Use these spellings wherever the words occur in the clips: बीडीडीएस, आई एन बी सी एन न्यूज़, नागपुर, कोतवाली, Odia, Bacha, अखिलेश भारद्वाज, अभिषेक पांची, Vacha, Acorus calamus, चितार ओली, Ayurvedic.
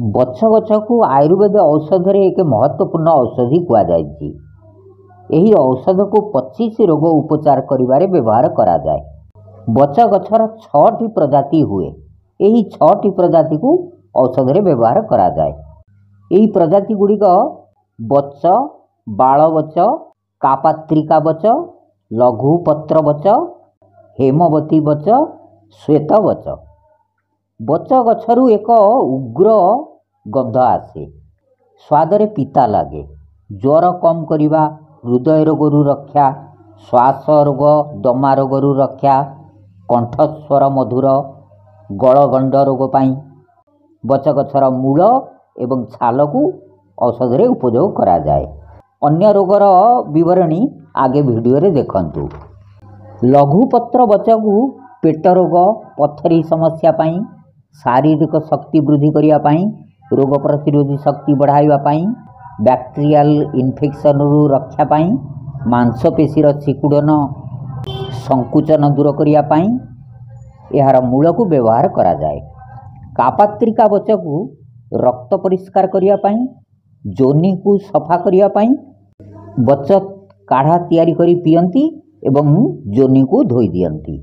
बच्चा गच्चा को आयुर्वेद औषध रे एक महत्वपूर्ण औषधि कुआ जायछि। एही औषध को 25 रोग उपचार करिबारे व्यवहार करा जाए। बच्चा गच्छर 6 प्रजाति हुए। एही 6 प्रजाति को औषध रे व्यवहार करा जाए। एही प्रजाति गुड़ी को बच्च, बाळ बच्च, कापात्रिका बच्च, लघुपत्र बच्च, हेमवती बच्च, श्वेत बच्च। बच्च गच्छरू एक उग्र गंध आसे, स्वादरे पिता लगे, ज्वर कम करिबा, हृदय रोगरू रक्षा, श्वास रोग दमा रोगरू रक्षा, कंठस्वर मधुर, गलगंड रोग पाई बच्च गच्छर मूल एवं छाल को औषध रे उपयोग करा जाए। अन्य रोगर विवरणी आगे वीडियो रे देखंतु। लघुपत्र बच्च को पेट रोग, पथरी समस्या पाई, शारीरिक शक्ति वृद्धि करने, रोग प्रतिरोधी शक्ति बढ़ावाई, बैक्टेरियल इन्फेक्शन रक्षा पाई, मांसपेशीर सिकुड़न संकुचन दूर करने यार मूल को व्यवहार करा जाए। कापात्रिका बच्चा को रक्त परिष्कार करने, जोनी को सफा करने, बच्चा काढ़ा तैयारी करी पियंती एवं जोनी को धोई दियंती।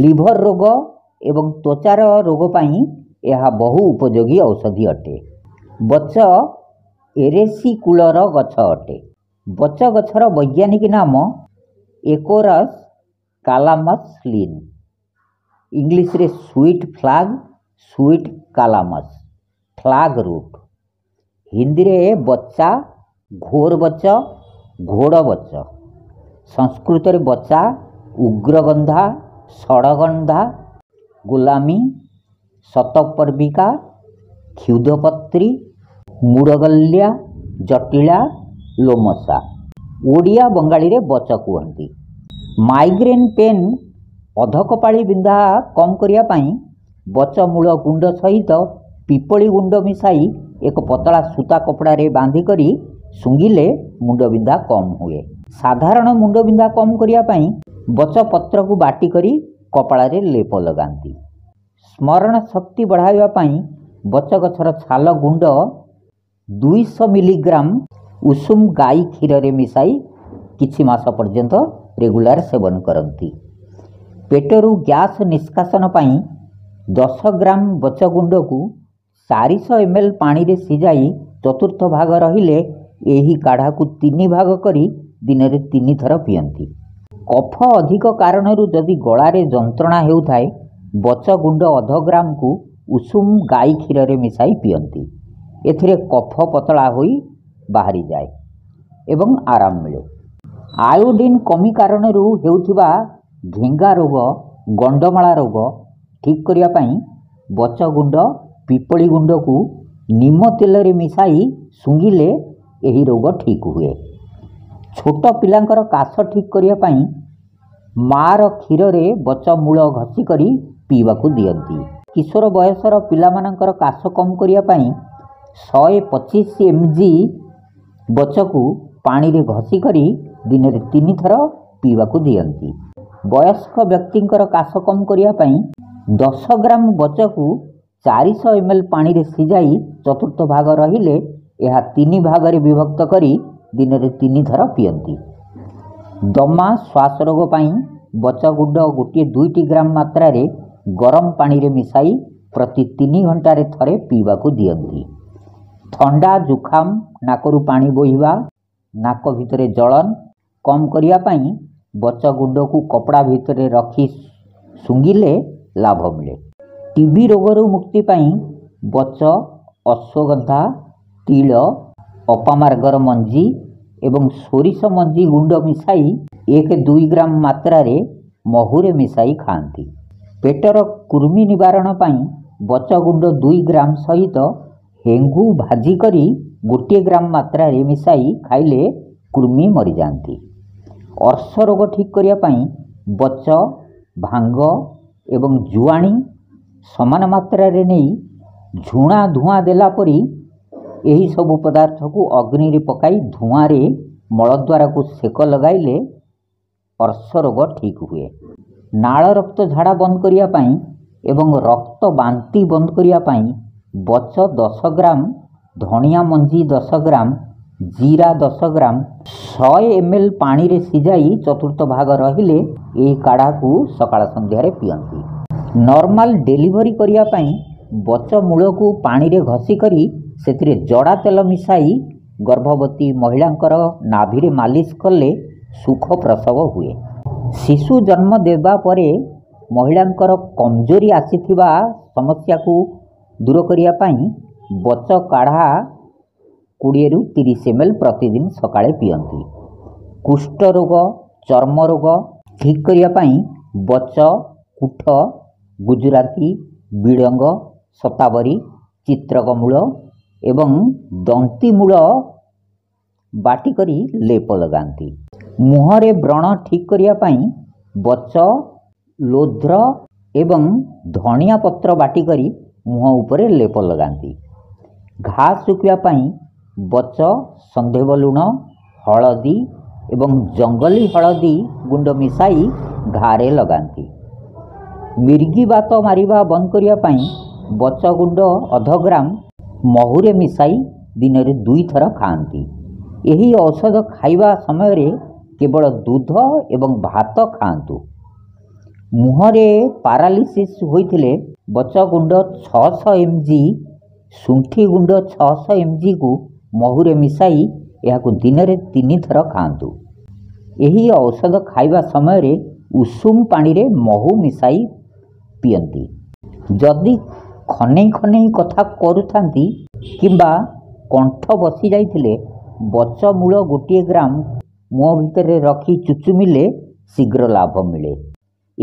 लिभर रोग एवं त्वचार रोग पाई यह बहु उपयोगी औषधि अटे। बच्च एरेसिकुलर गछ अटे। बच्च गछर वैज्ञानिक नाम एकोरस कालामस लिन, इंग्लिश रे sweet flag, sweet calamus, flag root, Hindi रे बच्चा, घोर बच्चा, घोड़ बच्चा, संस्कृत रे बच्चा, उग्रगंधा, षडगंधा, गुलामी, शतपर्विका, क्षुधपत्री, मूड़गल्या, जटिला, लोमसा, ओडिया बंगाली रे बच्चा कहती। माइग्रेन पेन अधकपाड़ी बिंधा कम करिया पाई बच्चा मूल गुंड सहित पिपली गुंड मिसाई एक पतला सूता कपड़ा रे बांधी करी सुंघिले मुंड बिंधा कम हुए। साधारण मुंड बिंधा कम करिया पाई बच्च पत्र को बाटी करी कपाल रे लेप लगाती। स्मरण शक्ति बढ़ावा पाई बच्च गछर छाल गुंड 200 मिलीग्राम उषुम गाई क्षीर रे मिसाई किछि मास पर्यंत रेगुलर सेवन करती। पेटरू गैस निष्कासन पाई 10 ग्राम बच्च गुंड को 400 ml पानी रे सिजाई चतुर्थ भाग रहिले एही काढ़ा को 3 भाग करी दिन रे 3 थर पियंती। कफ अधिक कारण जदि गलारे जंत्रणा हेउथाय बच्चा गुंड अध ग्राम को उषुम गाई क्षीर रे मिसाई पियंती। एथिरे कफ पतला होई बाहरी जाए एवं आराम मिले। आयोडीन कमी कारण हेउथिबा घेंगा रोग, गंडमाला रोग ठीक करिया पाई बच्चा गुंड, पिपली गुंड को नीम तेल रे मिसाई सुंघिले एही रोग ठीक हुए। छोट पिलांकर काश ठीक करिया पाई मार क्षीर रे बच्चा मूल घसी करी पीवा को दियंती। किशोर बयसर पिलामानंकर काश कम करिया पाई 125 mg बच्चा को पानी रे घसी करी दिन रे 3 थर पीवा को दियंती। वयस्क व्यक्तिंकर काश कम करिया पाई 10 ग्राम बच्चा को 400 ml पानी रे सिजाई चतुर्थ भाग रहिले एहा 3 भाग रे विभक्त करी दिन रे 3 थर पियंती। दमा श्वास रोग पाई बच्चा गुंड 1-2 ग्राम मात्रा रे गरम पानी रे मिसाई प्रति 3 घंटा रे थरे पीवा को दियंती। ठंडा जुखाम, नाकरू पानी बोहिबा, नाक भितरे जलन कम करिया पाई बच्चा गुंड को कपड़ा भितरे रखी सुंघिले लाभ मिले। टीबी रोगरू मुक्ति पाई बच्चा अश्वगंधा, तिल, अपामार्गर मंजी एवं सोरिष मंजी गुंड मिसाई 1-2 ग्राम मात्रा रे महुरे मिसाई खाती। पेटर कुर्मी निवारण पाई बच्चा गुंड 2 ग्राम सहित हेंगू भाजी करी 1 ग्राम मात्रा रे मिसाई खाइले कुर्मी मरी जाती। अर्श रोग ठीक करिया पाई बच्चा, भांग एवं जुआणी समान मात्रा रे नहीं झुणा धुआं देला परी यही सब पदार्थ को अग्नि रे पकाई धुआं रे मलद्वार को सेक लगाइले अर्श रोग ठीक हुए। नाल रक्त झाड़ा बंद करिया पाई एवं रक्त बांती बंद करिया पाई बच 10 ग्राम, धनिया मंजी 10 ग्राम, जीरा 10 ग्राम 100 ml पानी रे सिजाई चतुर्थ भाग रहिले एही काढ़ा को सकाळ संध्या रे पियंती। नॉर्मल डिलीवरी करिया पई बच मूल को पानी रे घसी करी सेतिरे जड़ा तेल मिसाई गर्भवती महिलांकर नाभि रे मालिश करले सुख प्रसव हुए। शिशु जन्म देबा परे महिलांकर कमजोरी आसीथिबा समस्या को दूर करिया पई बच काढ़ा 20 रु 30 ml प्रतिदिन सकाळे पियंती। कुष्ठ रोग, चर्म रोग ठीक करिया पई बच, कुठ, गुजराती, बिड़ंग, शतावरी, चित्रकमूल एवं दंती मूल बाटी करी लेप लगांती। मुहरे व्रण ठीक करिया पई बच, लोध्र एवं धनिया पत्र बाटी करी मुह उपरे लेप लगांती। घा सुखिया पई बच, संदेव लुण, हलदी एवं जंगली हलदी गुंड मिसाई घारे लगांती। मिर्गी बात मारिबा बंद करिया पई बच गुंड 1/2 ग्राम महुरे मिसाई दिन रे 2 थर खाती। यही औषध खाइबा समय रे केवल दूध एवं भात खातु। मुहरे पारालिसिस होइथिले बच गुंड 600 mg, सुंठी गुंड 600 mg को महुरे मिसाई यहाकु दिन रे 3 थर खातु। यही औषध खाइबा समय रे उषुम पानी रे महू मिसाई पियंती। जदि खनेई खनेई कथा करुथांती किंबा कंठ बसी जाइथिले बच मूल 1 ग्राम मुह भितरे रखी चुचुमिले शीघ्र लाभ मिले।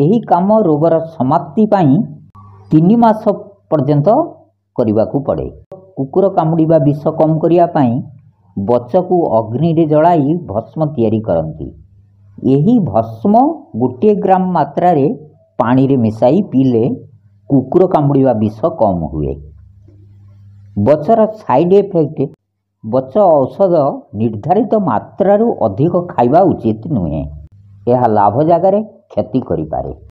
यही काम रोगर समाप्ति पाई 3 मास पर्यंत करिबाकू पड़े। कुकुर कामुड़ीबा विष कम करिया पाई बच को अग्नि रे जलाई भस्म तैयारी करंती। यही भस्म 1 ग्राम मात्रा रे पानी रे मिसाई पीले कुकुर कामुड़ीबा विष कम हुए। बचर साइड इफेक्ट बच औषध निर्धारित मात्रा अधिक खाइबा उचित नुहे, यह लाभ जगार क्षति करि पारे।